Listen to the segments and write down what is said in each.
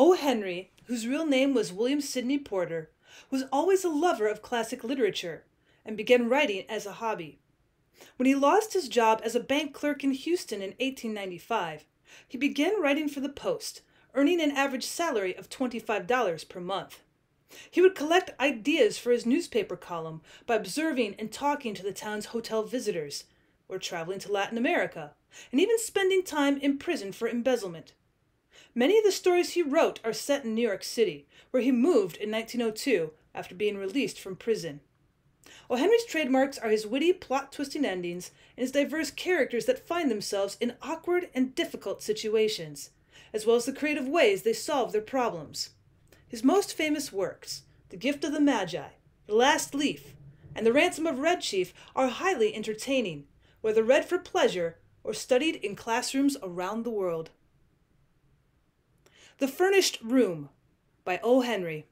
O. Henry, whose real name was William Sidney Porter, was always a lover of classic literature and began writing as a hobby. When he lost his job as a bank clerk in Houston in 1895, he began writing for the Post, earning an average salary of $25 per month. He would collect ideas for his newspaper column by observing and talking to the town's hotel visitors, or traveling to Latin America, and even spending time in prison for embezzlement. Many of the stories he wrote are set in New York City, where he moved in 1902 after being released from prison. O. Henry's trademarks are his witty, plot-twisting endings and his diverse characters that find themselves in awkward and difficult situations, as well as the creative ways they solve their problems. His most famous works, The Gift of the Magi, The Last Leaf, and The Ransom of Red Chief, are highly entertaining, whether read for pleasure or studied in classrooms around the world. The Furnished Room by O. Henry.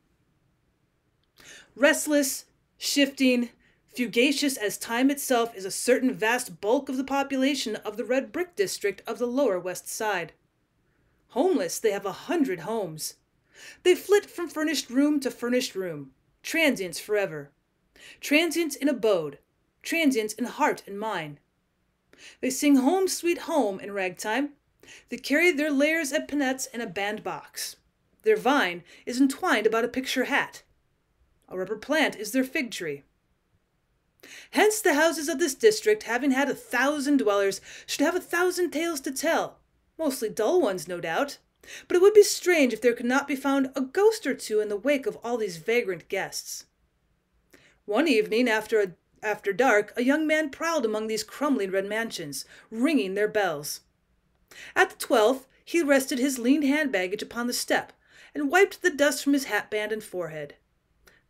Restless, shifting, fugacious as time itself is a certain vast bulk of the population of the red brick district of the Lower West Side. Homeless, they have 100 homes. They flit from furnished room to furnished room, transients forever, transients in abode, transients in heart and mind. They sing Home Sweet Home in ragtime. They carry their layers at pinnettes in a bandbox. Their vine is entwined about a picture hat. A rubber plant is their fig tree. Hence the houses of this district, having had 1,000 dwellers, should have 1,000 tales to tell, mostly dull ones, no doubt. But it would be strange if there could not be found a ghost or two in the wake of all these vagrant guests. One evening, after dark, a young man prowled among these crumbling red mansions, ringing their bells. At the 12th, he rested his lean hand-baggage upon the step and wiped the dust from his hatband and forehead.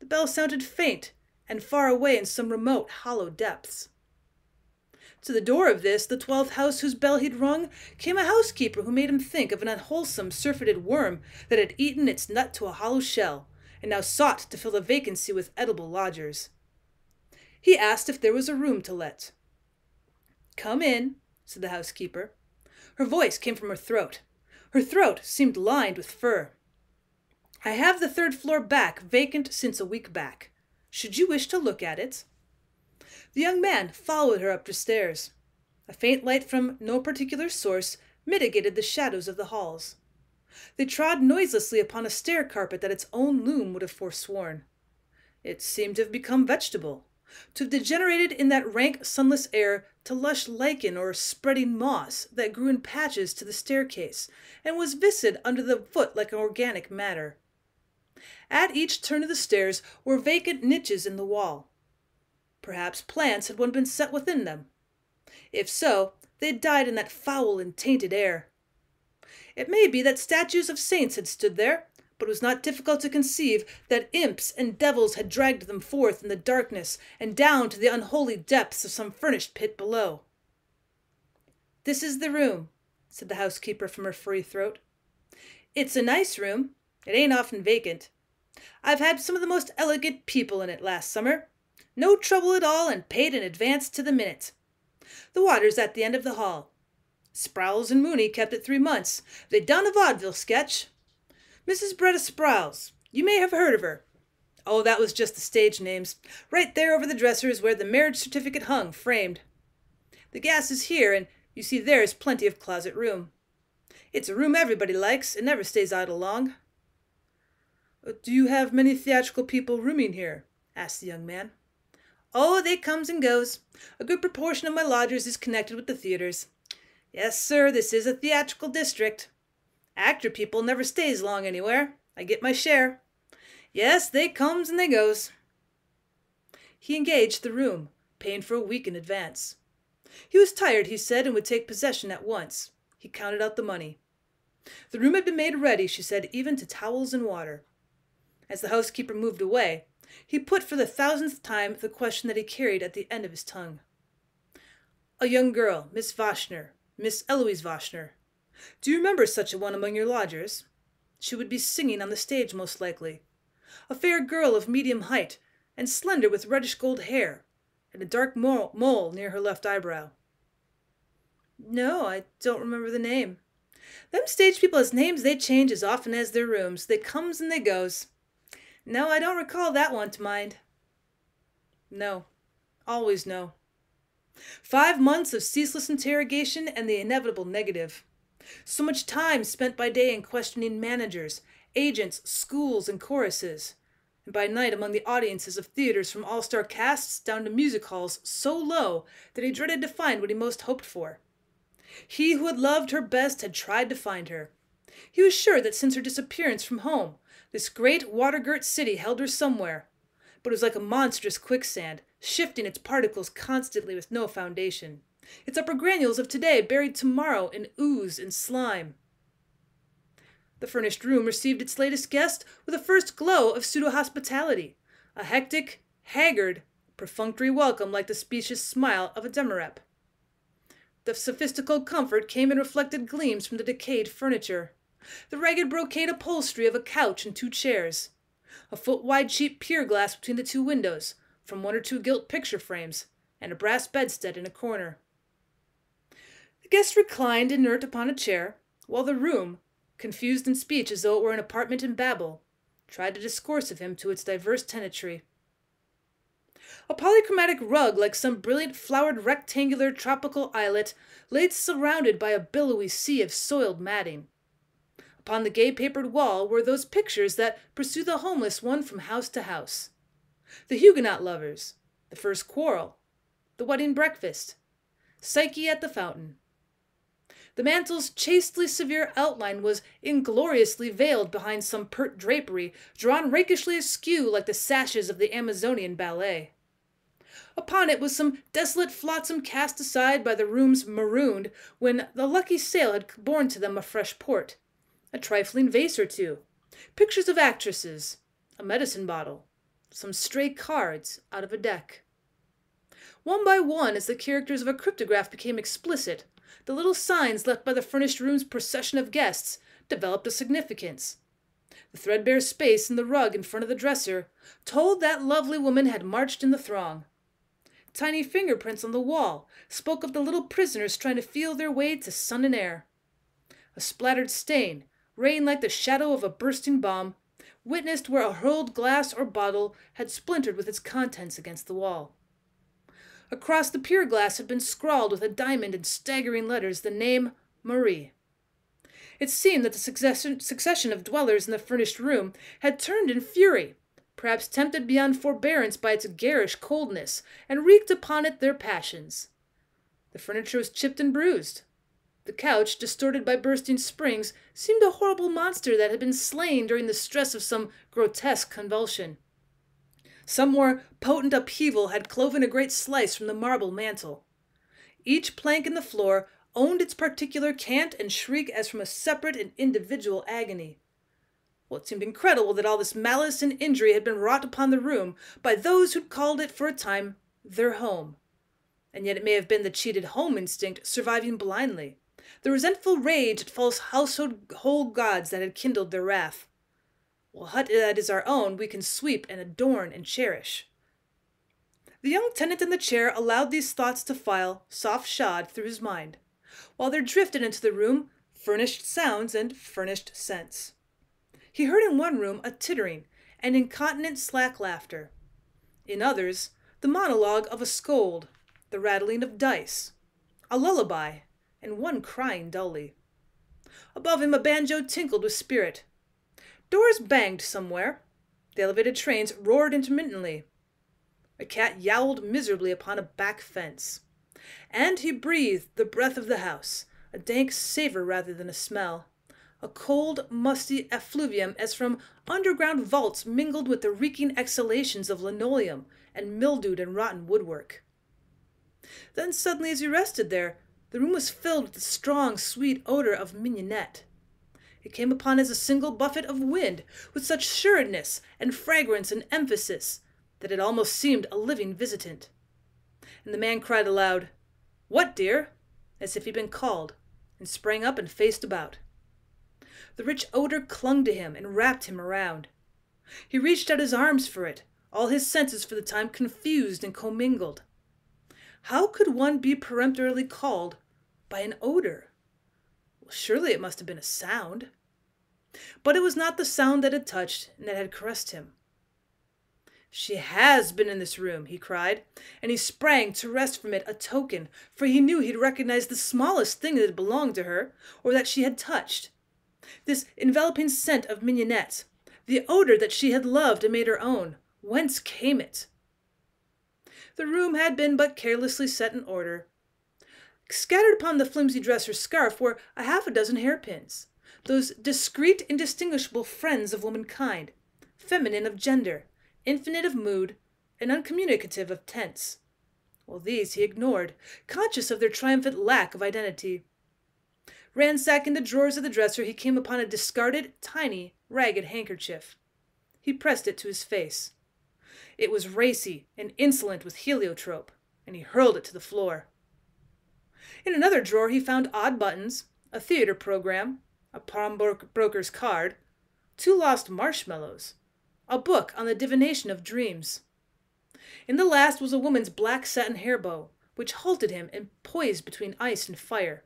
The bell sounded faint and far away in some remote, hollow depths. To the door of this, the 12th house whose bell he'd rung, came a housekeeper who made him think of an unwholesome, surfeited worm that had eaten its nut to a hollow shell and now sought to fill the vacancy with edible lodgers. He asked if there was a room to let. "Come in," said the housekeeper. Her voice came from her throat. Her throat seemed lined with fur. "I have the third floor back, vacant since a week back. Should you wish to look at it?" The young man followed her up the stairs. A faint light from no particular source mitigated the shadows of the halls. They trod noiselessly upon a stair carpet that its own loom would have forsworn. It seemed to have become vegetable, to have degenerated in that rank, sunless air to lush lichen or spreading moss that grew in patches to the staircase and was viscid under the foot like an organic matter. At each turn of the stairs were vacant niches in the wall. Perhaps plants had once been set within them. If so, they had died in that foul and tainted air. It may be that statues of saints had stood there, but it was not difficult to conceive that imps and devils had dragged them forth in the darkness and down to the unholy depths of some furnished pit below. "This is the room," said the housekeeper from her furry throat. "It's a nice room. It ain't often vacant. I've had some of the most elegant people in it last summer. No trouble at all, and paid in advance to the minute. The water's at the end of the hall. Sprowls and Mooney kept it 3 months. They done a vaudeville sketch. Mrs. Bretta Sprowls. You may have heard of her. Oh, that was just the stage names. Right there over the dresser is where the marriage certificate hung, framed. The gas is here, and you see there is plenty of closet room. It's a room everybody likes. It never stays idle long." "Do you have many theatrical people rooming here?" asked the young man. "Oh, they comes and goes. A good proportion of my lodgers is connected with the theaters. Yes, sir, this is a theatrical district. Actor people never stays long anywhere. I get my share. Yes, they comes and they goes." He engaged the room, paying for a week in advance. He was tired, he said, and would take possession at once. He counted out the money. The room had been made ready, she said, even to towels and water. As the housekeeper moved away, he put for the 1,000th time the question that he carried at the end of his tongue. "A young girl, Miss Vashner, Miss Eloise Vashner. Do you remember such a one among your lodgers? She would be singing on the stage, most likely. A fair girl of medium height, and slender with reddish-gold hair, and a dark mole near her left eyebrow." "No, I don't remember the name. Them stage people's names, they change as often as their rooms. They comes and they goes. No, I don't recall that one to mind. No. Always no. 5 months of ceaseless interrogation and the inevitable negative. So much time spent by day in questioning managers, agents, schools, and choruses, and by night among the audiences of theaters from all-star casts down to music halls so low that he dreaded to find what he most hoped for. He who had loved her best had tried to find her. He was sure that since her disappearance from home, this great water-girt city held her somewhere, but it was like a monstrous quicksand, shifting its particles constantly with no foundation. Its upper granules of today buried tomorrow in ooze and slime. The furnished room received its latest guest with a first glow of pseudo-hospitality, a hectic, haggard, perfunctory welcome like the specious smile of a demirep. The sophistical comfort came in reflected gleams from the decayed furniture, the ragged brocade upholstery of a couch and two chairs, a foot-wide cheap pier glass between the two windows, from one or two gilt picture frames, and a brass bedstead in a corner. The guest reclined inert upon a chair, while the room, confused in speech as though it were an apartment in Babel, tried to discourse of him to its diverse tenantry. A polychromatic rug, like some brilliant flowered rectangular tropical islet, lay surrounded by a billowy sea of soiled matting. Upon the gay papered wall were those pictures that pursue the homeless one from house to house. The Huguenot Lovers, The First Quarrel, The Wedding Breakfast, Psyche at the Fountain. The mantel's chastely severe outline was ingloriously veiled behind some pert drapery, drawn rakishly askew like the sashes of the Amazonian ballet. Upon it was some desolate flotsam cast aside by the rooms marooned when the lucky sail had borne to them a fresh port, a trifling vase or two, pictures of actresses, a medicine bottle, some stray cards out of a deck. One by one, as the characters of a cryptograph became explicit, the little signs left by the furnished room's procession of guests developed a significance. The threadbare space in the rug in front of the dresser told that lovely woman had marched in the throng. Tiny fingerprints on the wall spoke of the little prisoners trying to feel their way to sun and air. A splattered stain, rain like the shadow of a bursting bomb, witnessed where a hurled glass or bottle had splintered with its contents against the wall. Across the pier glass had been scrawled with a diamond in staggering letters the name Marie. It seemed that the succession of dwellers in the furnished room had turned in fury, perhaps tempted beyond forbearance by its garish coldness, and wreaked upon it their passions. The furniture was chipped and bruised. The couch, distorted by bursting springs, seemed a horrible monster that had been slain during the stress of some grotesque convulsion. Some more potent upheaval had cloven a great slice from the marble mantel. Each plank in the floor owned its particular cant and shriek as from a separate and individual agony. Well, it seemed incredible that all this malice and injury had been wrought upon the room by those who'd called it for a time their home. And yet it may have been the cheated home instinct surviving blindly, the resentful rage at false household gods that had kindled their wrath. Well, hut that is our own, we can sweep and adorn and cherish. The young tenant in the chair allowed these thoughts to file, soft-shod, through his mind, while there drifted into the room furnished sounds and furnished scents. He heard in one room a tittering and incontinent slack laughter. In others, the monologue of a scold, the rattling of dice, a lullaby, and one crying dully. Above him a banjo tinkled with spirit. Doors banged somewhere. The elevated trains roared intermittently. A cat yowled miserably upon a back fence. And he breathed the breath of the house, a dank savor rather than a smell, a cold, musty effluvium as from underground vaults mingled with the reeking exhalations of linoleum and mildewed and rotten woodwork. Then suddenly, as he rested there, the room was filled with the strong, sweet odor of mignonette. It came upon as a single buffet of wind, with such sureness and fragrance and emphasis that it almost seemed a living visitant. And the man cried aloud, "What, dear?" as if he'd been called, and sprang up and faced about. The rich odor clung to him and wrapped him around. He reached out his arms for it, all his senses for the time confused and commingled. How could one be peremptorily called by an odor? Surely it must have been a sound. But it was not the sound that had touched and that had caressed him. "She has been in this room," he cried, and he sprang to wrest from it a token, for he knew he'd recognized the smallest thing that had belonged to her, or that she had touched. This enveloping scent of mignonette, the odor that she had loved and made her own, whence came it? The room had been but carelessly set in order. Scattered upon the flimsy dresser's scarf were a half a dozen hairpins, those discreet, indistinguishable friends of womankind, feminine of gender, infinite of mood, and uncommunicative of tense. Well, these he ignored, conscious of their triumphant lack of identity. Ransacking the drawers of the dresser, he came upon a discarded, tiny, ragged handkerchief. He pressed it to his face. It was racy and insolent with heliotrope, and he hurled it to the floor. In another drawer he found odd buttons, a theater program, a pawnbroker's card, two lost marshmallows, a book on the divination of dreams. In the last was a woman's black satin hair bow, which halted him and poised between ice and fire.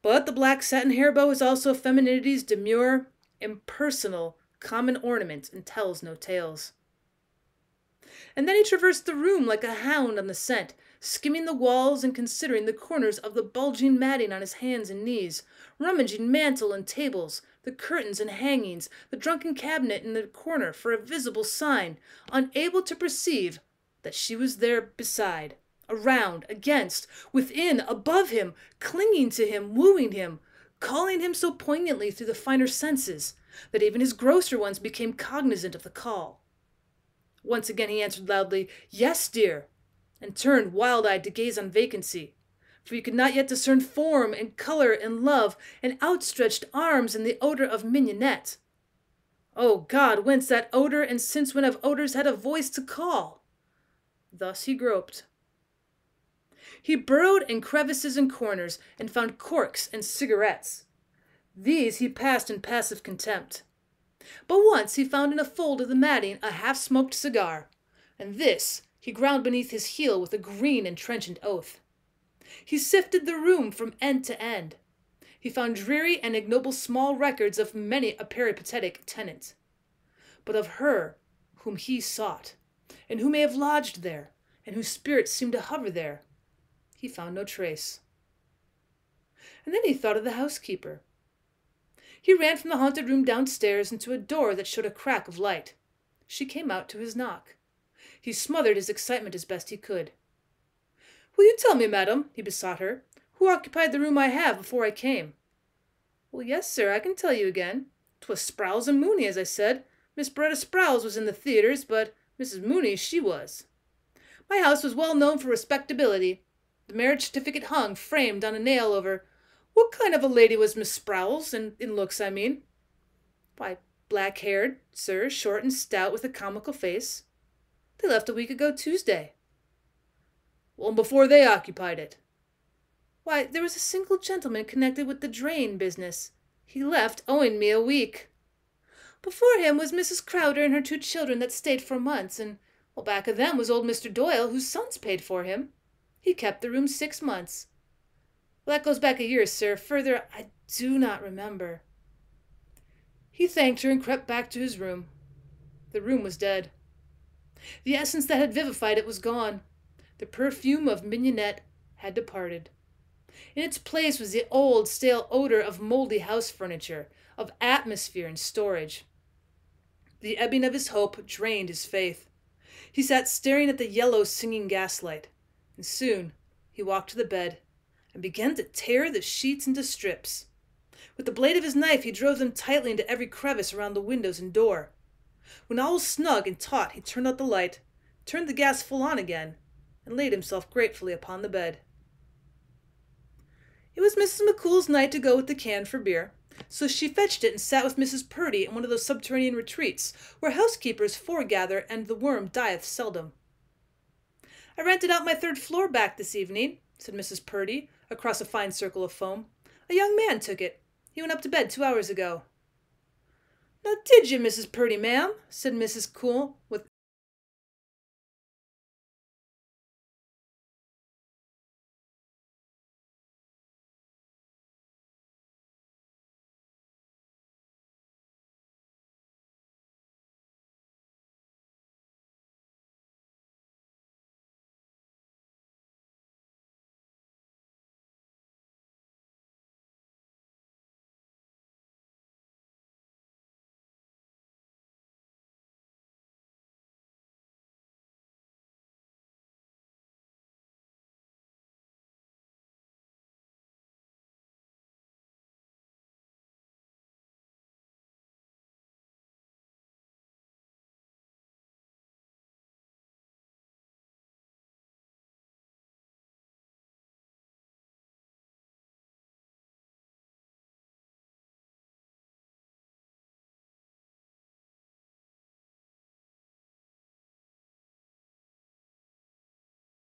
But the black satin hair bow is also femininity's demure, impersonal, common ornament and tells no tales. And then he traversed the room like a hound on the scent, skimming the walls and considering the corners of the bulging matting on his hands and knees, rummaging mantle and tables, the curtains and hangings, the drunken cabinet in the corner for a visible sign, unable to perceive that she was there beside, around, against, within, above him, clinging to him, wooing him, calling him so poignantly through the finer senses that even his grosser ones became cognizant of the call. Once again he answered loudly, "Yes, dear," and turned wild-eyed to gaze on vacancy, for you could not yet discern form and color and love and outstretched arms and the odor of mignonette. Oh God, whence that odor, and since when have odors had a voice to call? Thus he groped. He burrowed in crevices and corners and found corks and cigarettes. These he passed in passive contempt. But once he found in a fold of the matting a half-smoked cigar, and this he ground beneath his heel with a green and trenchant oath. He sifted the room from end to end. He found dreary and ignoble small records of many a peripatetic tenant. But of her whom he sought, and who may have lodged there, and whose spirit seemed to hover there, he found no trace. And then he thought of the housekeeper. He ran from the haunted room downstairs into a door that showed a crack of light. She came out to his knock. He smothered his excitement as best he could. "Will you tell me, madam," he besought her, "who occupied the room I have before I came?" "Well, yes, sir, I can tell you again. 'Twas Sprowls and Mooney, as I said. Miss Bretta Sprowls was in the theaters, but Mrs. Mooney, she was. My house was well known for respectability. The marriage certificate hung, framed on a nail over— What kind of a lady was Miss Sprowls, in looks, I mean?" "Why, black-haired, sir, short and stout, with a comical face. They left a week ago Tuesday." "Well, and before they occupied it?" "Why, there was a single gentleman connected with the drain business. He left, owing me a week. Before him was Mrs. Crowder and her two children that stayed for months, and well, back of them was old Mr. Doyle, whose sons paid for him. He kept the room 6 months. Well, that goes back a year, sir. Further, I do not remember." He thanked her and crept back to his room. The room was dead. The essence that had vivified it was gone. The perfume of mignonette had departed. In its place was the old, stale odor of moldy house furniture, of atmosphere and storage. The ebbing of his hope drained his faith. He sat staring at the yellow, singing gaslight, and soon he walked to the bed and began to tear the sheets into strips. With the blade of his knife, he drove them tightly into every crevice around the windows and door. When all was snug and taut, he turned out the light, turned the gas full on again, and laid himself gratefully upon the bed. It was Mrs. McCool's night to go with the can for beer, so she fetched it and sat with Mrs. Purdy in one of those subterranean retreats where housekeepers foregather and the worm dieth seldom. "I rented out my third floor back this evening," said Mrs. Purdy, across a fine circle of foam. "A young man took it. He went up to bed 2 hours ago." "Now did you, Mrs. Purdy, ma'am?" said Mrs. Cool, with